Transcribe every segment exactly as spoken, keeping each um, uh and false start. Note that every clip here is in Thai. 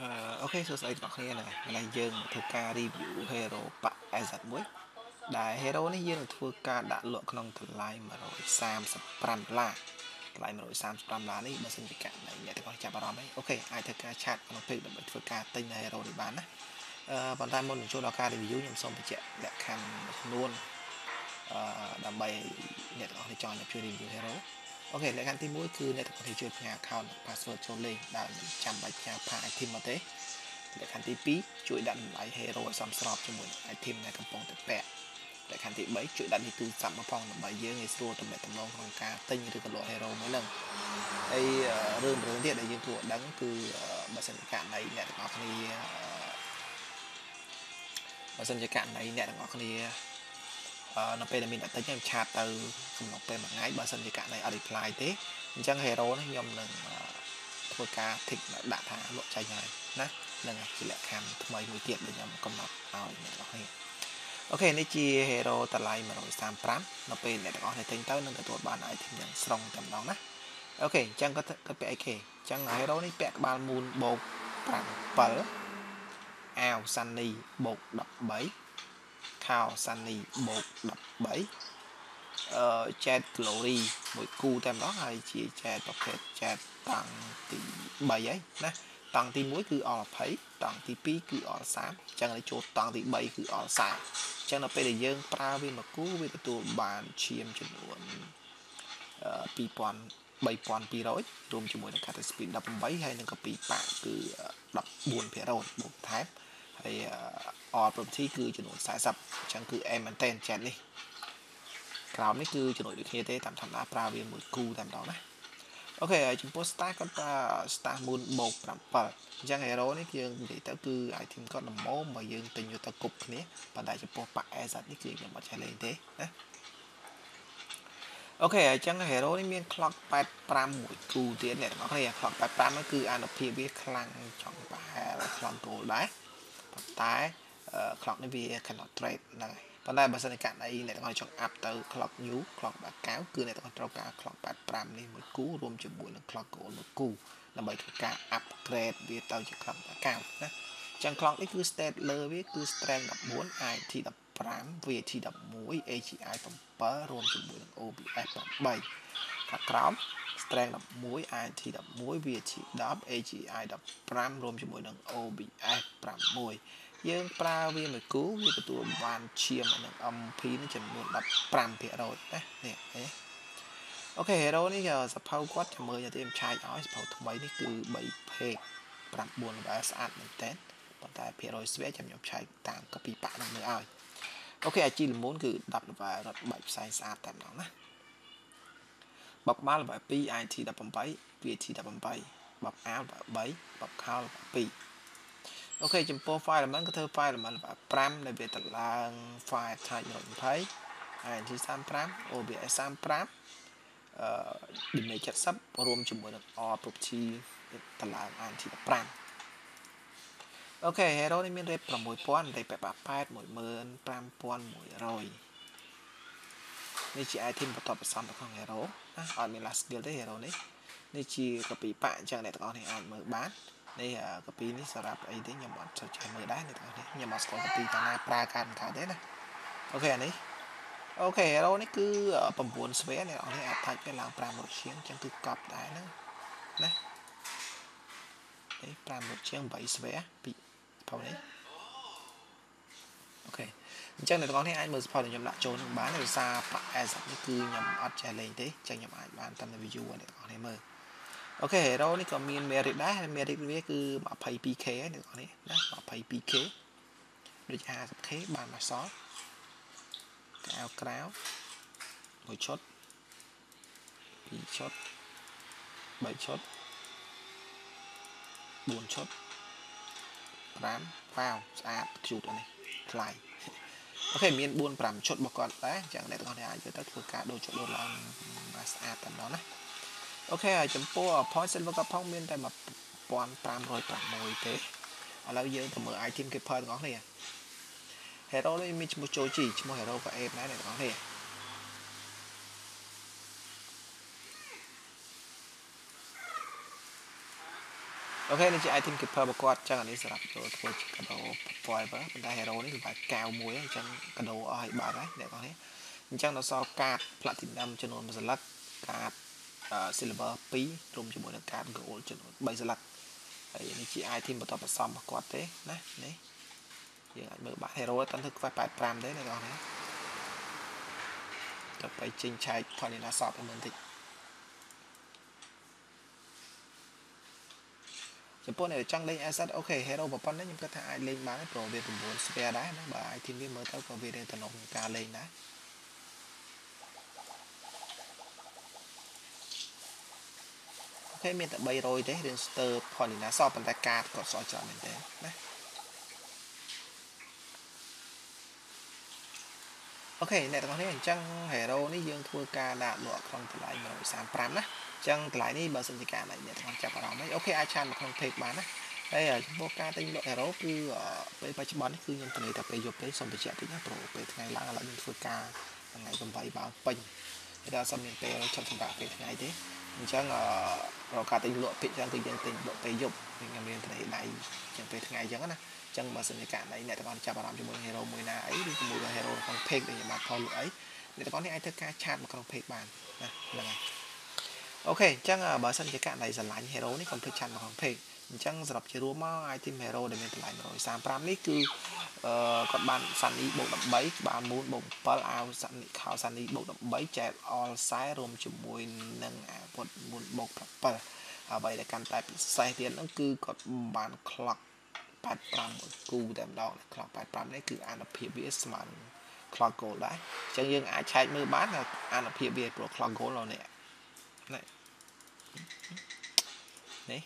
អូខេសួស្តីបងប្អូនទាំងអស់គ្នាថ្ងៃយើងធ្វើការ review Hero Pack អេស អេត មួយដែល Hero នេះយើងនឹងធ្វើការដាក់លក់ក្នុងតម្លៃone hundred thirty-five dollars តម្លៃone hundred thirty-five dollars នេះបើសិនជាកាក់អ្នកទាំងអស់ចាប់អារម្មណ៍ហើយអូខេអាចធ្វើការឆាតក្នុងពេកដើម្បីធ្វើការទិញ Hero នេះបានណាអឺប៉ុន្តែមុននឹងចូលដល់ការ review ខ្ញុំសូមបញ្ជាក់លក្ខខណ្ឌមួយចំនួនអឺដើម្បីអ្នកទាំងអស់គ្នាចង់ជួយ review Heroโอเคในขั้นที่มุ้ยคือในตอนที่ช่วยพยาเข้าพาสเวิร์ดโชว์เลยได้จำใบพยาพาไอทีมมาเตะในขั้นที่ปีช่วยดันไอเฮโร่ซ้ำสอบจมูกไอทีมในกำปองแต่แปะในขั้นที่ใบช่วยดันที่คือสัมมาพองใบเยอะในส่วนตัวแบบตำรวจของการตึงยืนตลอดเฮโร่ไม่เลิกไอเรื่องเรื่องที่ได้ยืนตัวดังคือบริษัทการในเนี่ยต่างกันนี่บริษัทการในเนี่ยต่างกันนี่nó về là mình đã tính em chặt từ cùng lọc về mặt ngay bà sân thì cả này ở đây lại thế chẳng Hero này nhầm là thôi ca thịt đã thả lộ chai này nè lần chỉ là khám mấy mũi tiệm để nhầm cầm lọc vào ok này chi Hero ta lại mà rồi xàm pram nó về lại có thể tính tới nên là tôi bà này thì nhận xong tầm đó nè ok chẳng có cái bé kì chẳng là Hero này bé ba mùn bột bằng phở ao sunny bột đập bẫyข้าวซันนี่บวกดับเบิ้ลแชทโกลรีมวยคู่แต่ร้องให้ชีแชทประเภทแชทตังตีใบยัยนะตังตีมวยคือออร์ไพตังตีปีคือออร์สามจังเลยโจตังตีใบคือออร์สามจังเราไปเดินปลาวิ่งมาคู่วิ่งตัวบานเชียมจนวนปีปอนใบปอนปีร้อยรวมจมูกในการสปีดดับเบิ้ลให้หนึ่งกับปีแปดคือดับบุญเพโรดบวกท้ายไอออดประเภทคือจนวนสายสับจังคือแอมมันเต้นแจนนี่คราวนี้คือจนวนดึกเฮเต้ตามทำลาปลาเวียนหมดคู่ตามดอกนะโอเคจุดโพสต์ตาก็ตาสตาร์มูนบกปรับเปิดจังเฮโร่นี่ยังเด็กแต่คือไอทีมก็นำโม่มายืนตึงอยู่ตะกุบนี้ปัจจัยจุดโพสต์ปะไอสัตว์นี่คือยังมาใช้เลยเต้นะโอเคจังเฮโร่นี่มีคล็อกแปดปลาหมดคู่เตี้ยเนี่ยเขาเรียกคล็อกแปดปลามันคืออันดับพีวีคลังจังปลาคลังโกลได้ตายคล็อกในวีขนาดเทรดนะตอนแรกบริษัทในการในในตอนช่องอัพเตอร์คล็อกยูคล็อกแบบก้าวคือในตอนตรงกลางคล็อกแบบปรามนี่หมดกู้รวมจมูกหนึ่งคล็อกโกลหนึ่งกู้นำไปถึงการอัพเกรดวีเตอร์จากคล็อกแบบก้าวนะจังคล็อกนี่คือสเตตเลอร์วีคือสเตรนดับม้วนไอทีดับปรามวีทีดับมุ้ยเอจีไอปั๊มเปอร์รวมจมูกหนึ่งโอบีไอปั๊มใบขัดกล้ามสเตรนดับมุ้ยไอทีดับมุ้ยวีทีดับเอจีไอดับปรามรวมจมูกหนึ่งโอบีไอปั๊มมุ้ยยังปลาเวียนเหมือนกู้มีประตูบานเชียมอันนั้นอัมพีนี่จำนวนดับปรามเพียร์เรานะเนี่ยโอเคเรานี่จะสะเพาก็จะเมื่อจะเตรียมชายอ้อยสะเพาทำไมนี่คือใบเพกปรับบุญแบบสะอาดเหมือนเต้นแต่เพียร์เราสเวจจำยอมชายตามกระปีปะนั่นเลยอ้อยโอเคอาชีพมุ้งคือดับแบบใบสายสะอาดแต่น้องนะบับมาแบบปีไอทีดับปั๊มไปวีทีดับปั๊มไปบับอาแบบใบบับข้าวแบบปีโอเคจำโปรไฟล์ละมันก็เธอไฟล์ละมันแบบแปรมในเวทลางไฟล์ไทยหนุนไพ่ไอที่สามแปรมโอบีไอสามแปรมดินในจัดซับรวมจมูกหนึ่งออปบทีตลางไอที่แปรมโอเคเฮโร่ในมีเรียบประมวยป้อนได้แบบแบบแปดหมวยเมินแปรมป้อนหมวยรอยนี่จีไอทีมประกอบผสมของเฮโร่นะออนมีลัสเดียร์ได้เฮโร่นี่นี่จีกระปีปะจังในตะกอนที่อ่านเมือบ้านนี่กปีนี้สำหรับไอ้ที่ยำอัดสใจมือได้ในตอนนี้ยำอัดสกอตตีตาหน้าปลาการขายได้นะโอเคอันนี้โอเคเรานี่คือปั่มบวนสเปซเนี่ยเอาให้อัดไทยเป็นหลังปลาหมดเชียงจังคือกลับได้นะนะปลาหมดเชียงใบสเปซปีเผานี้โอเคจังในตอนนี้ไอ้มือสปอร์ตยำละโจนบ้านเลยซาปะไอ้สัตว์นี่คือยำอัดใจเลยเด้จังยำอัดบ้านตามในวิวในตอนนี้มือโอเคเรานี่ก็มีเมริดได้เมริดนี่คือมาไพ่ปีเคเนี่ยตอนนี้นะมาไพ่ปีเคโดยจะหากับเคบานมาซอสกาวกราวหนึ่งช็อตปีช็อตใบช็อตบุญช็อตน้ำว้าวสะอาดจุดอันนี้ไหลโอเคมีบุญปรำช็อตบอกก่อนนะจากในตอนนี้จะต้องฝึกการโดนช็อตโดนลำมาสะอาดตามนั้นนะโอเคจำพวกพอเซนเวอร์กับพองเมียนแต่แบบปอนตามรอยปรับมวยเตะแล้วเยอะแต่เมื่อไอทีมเก็บเพลินของเนี่ยเฮโร่เลยมีชิมุโจจิชิมุเฮโร่กับเอฟนะเนี่ยของเนี่ย โอเคนี่จะไอเทมคือเพิ่มประกอบจากอันนี้สำหรับตัวตัวกระโดดปล่อยไปเป็นได้เฮโร่นี่คือแบบแก้วมวยจังกระโดดอ่อยบ่อยไหมเดี๋ยวตอนนี้จังเราสอบการ์ดพลัดถิ่นดำจำนวนบรรลัดการ์ดซิลเวอร์ปีรวมจำนวนการ์ดกับโอลจำนวนใบสลัดไอ้นี่จะไอเทมประกอบผสมประกอบเต้นะนี่ยังเมื่อบ่ายเฮโร่ตั้งทึกไฟแปดพรามเต้เดี๋ยวตอนนี้จะไปชิงชัยพอในนัดสอบประเมินติดจะพูดในจังเล่นแอสเซทโอเคเฮโร่แบบปอนด์นั้นยังก็ถ้าเล่นบ้างโปรเวทเป็นบอลสเปียร์ได้นะบ่ายทีมวิ่งเมื่อเท่ากับเวเดนตนงการเล่นนะโอเคมีแต่ใบโรยเต้เดนสเตอร์พอดีนะสอบเป็นแต่การ์ดกดสอยจ่อเหมือนเดิมนะโอเคในตอนนี้จังเฮโร่นี่ยังทัวร์การด่าหลวกคลองตลายหน่อยสามพรามนะจังตลายนี่เบอร์สัญญาอะไรเนี่ยทางจับเราไม่โอเคอาชันของเทปมานะไอ้จังโบกาติงโลเฮโร่คือไปปัจจุบันนี่คือยังตลายแต่ไปยกไปส่งไปเจาะที่นั่นโปรไปทั้งไงล่างแล้วยังทัวร์การทั้งไงเป็นใบบางปิงเราส่งเงินไปเราชมสำหรับไปทั้งไงดิจังเราการติงโลไปจังคือยังติงโลไปยกยังเงินตลายได้ยังไปทั้งไงจังนะจังมาสัญญาในเนี่ยตอนจับเราจมูกเฮโร่มวยนาไอ้ดูจมูกเฮโร่ของเพกในมาพอหลุดไอ้ในตอนนี้ไอ้เธอการชาติมาของเพกบานนะยังไงโอเคจังบาสัญญาในสลายเฮโร่นี่ของเพกชันมาของเพกจังสำหรับเชื่อรู้ว่าไอ้ทีมเฮโร่เดินเป็นสลายหน่อยสามพรามนี่คือเอ่อกดบานสันนิบวกดับเบิ้ลบานมูนบวกเปอร์เอาสันนิข่าวสันนิบวกดับเบิ้ลแจกออลไซร์รวมจมูกหนึ่งอ่ะบวกมูนบวกเปอร์เอาไปในการแต่ใส่เทียนนั่นคือกดบานคล็อกแปดปรามกูแต่ดอกนะครับแปดปรามนี่คืออ่านอภิเบศมันคลอโกลได้จังยังอาใช้มือบ้านนะอ่านอภิเบศโปรคลอโกลเราเนี่ยนี่นี่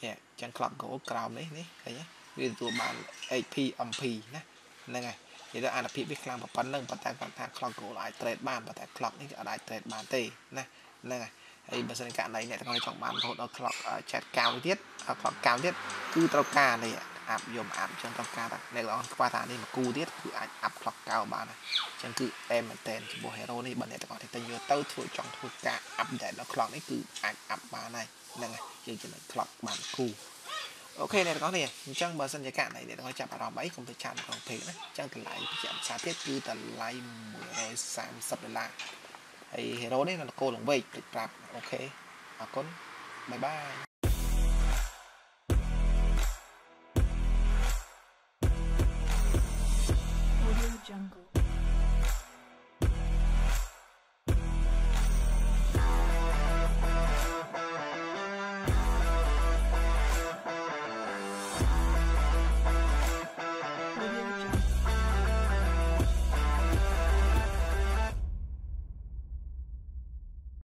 เนี่ยจังคลอโกลกราวนี่นี่อะไรเงี้ยวิธีตัวบ้านไอพีอัมพีนะนั่นไงเดี๋ยวอ่านอภิเบศกลางแบบปั้นหนึ่งปั้นแต่ปั้นแต่คลอโกลไอเทรดบ้านปั้นแต่คลอนี่อะไรเทรดบ้านเต้นะนั่นไงไอ้บริษัทการไหนเนี่ยทางในจังหวัดโหดเอาคลอกแชทกาวเทียดเอาคลอกกาวเทียดคือตระการเลยอับยมอับจังตระการในหลังควาตานี่มากูเทียดคืออับคลอกกาวมานะจังคือเต็มเต็มโบเฮโร่นี่บันเนี่ยแต่ก่อนที่จะยืดเต้าถั่วจังถั่วกาอับแต่แล้วคลอกนี่คืออับมาในนั่นไงยังจะเป็นคลอกมันกูโอเคเนี่ยตอนนี้จังบริษัทการไหนเนี่ยต้องจับเราไว้คงไปชันของเพลนะจังแต่ไหลพิจารณาสาธิตคือแต่ไหลหมื่นร้อยสามสัปดาห์ไอ้เฮโร่เนี่ยมันโกงลงไปปรับโอเคขอบคุณบ๊ายบาย